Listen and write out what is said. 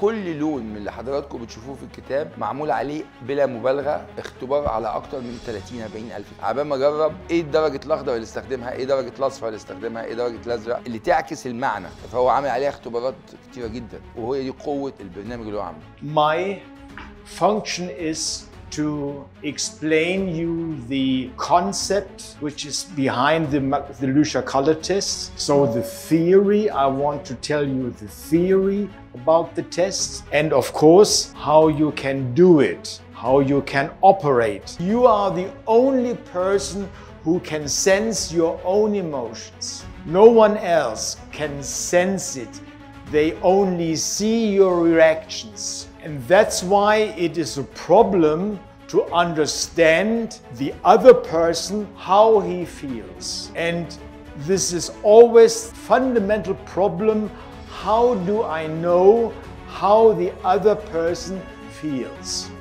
كل لون من اللي حضراتكم بتشوفوه في الكتاب معمول عليه بلا مبالغه اختبار على اكتر من 30-40 ألف، عبال ما اجرب ايه درجه الاخضر اللي استخدمها، ايه درجه الاصفر اللي استخدمها، ايه درجه الازرق اللي تعكس المعنى. فهو عامل عليها اختبارات كتيره جدا، وهي دي قوه البرنامج اللي هو عامله. My function is to explain you the concept which is behind the Lüscher color test. So the theory, I want to tell you the theory about the test, and of course how you can do it, how you can operate. You are the only person who can sense your own emotions. No one else can sense it. They only see your reactions. And that's why it is a problem to understand the other person, how he feels. And this is always a fundamental problem. How do I know how the other person feels?